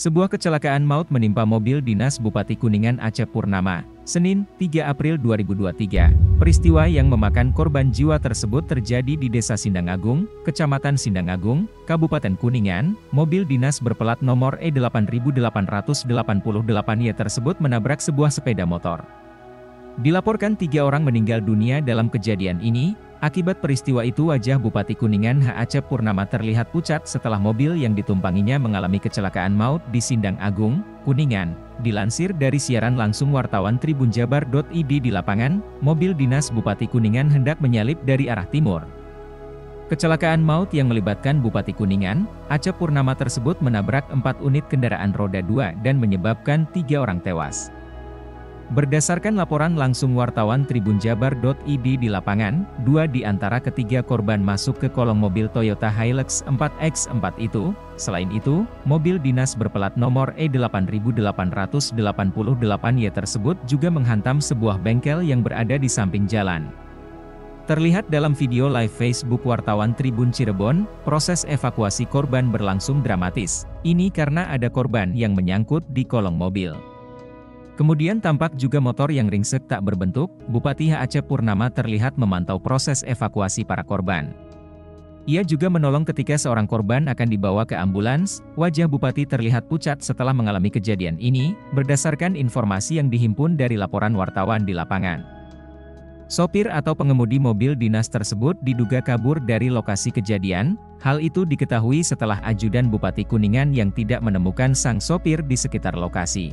Sebuah kecelakaan maut menimpa mobil dinas Bupati Kuningan Acep Purnama, Senin, 3 April 2023. Peristiwa yang memakan korban jiwa tersebut terjadi di Desa Sindang Agung, Kecamatan Sindang Agung, Kabupaten Kuningan. Mobil dinas berpelat nomor E8888Y tersebut menabrak sebuah sepeda motor. Dilaporkan 3 orang meninggal dunia dalam kejadian ini. Akibat peristiwa itu, wajah Bupati Kuningan Acep Purnama terlihat pucat setelah mobil yang ditumpanginya mengalami kecelakaan maut di Sindang Agung, Kuningan. Dilansir dari siaran langsung wartawan Tribun Jabar.id di lapangan, mobil dinas Bupati Kuningan hendak menyalip dari arah timur. Kecelakaan maut yang melibatkan Bupati Kuningan Acep Purnama tersebut menabrak 4 unit kendaraan roda 2 dan menyebabkan 3 orang tewas. Berdasarkan laporan langsung wartawan Tribun Jabar.id di lapangan, 2 di antara ketiga korban masuk ke kolong mobil Toyota Hilux 4X4 itu. Selain itu, mobil dinas berpelat nomor E8888Y tersebut juga menghantam sebuah bengkel yang berada di samping jalan. Terlihat dalam video live Facebook wartawan Tribun Cirebon, proses evakuasi korban berlangsung dramatis. Ini karena ada korban yang menyangkut di kolong mobil. Kemudian tampak juga motor yang ringsek tak berbentuk. Bupati Acep Purnama terlihat memantau proses evakuasi para korban. Ia juga menolong ketika seorang korban akan dibawa ke ambulans. Wajah Bupati terlihat pucat setelah mengalami kejadian ini, berdasarkan informasi yang dihimpun dari laporan wartawan di lapangan. Sopir atau pengemudi mobil dinas tersebut diduga kabur dari lokasi kejadian. Hal itu diketahui setelah ajudan Bupati Kuningan yang tidak menemukan sang sopir di sekitar lokasi.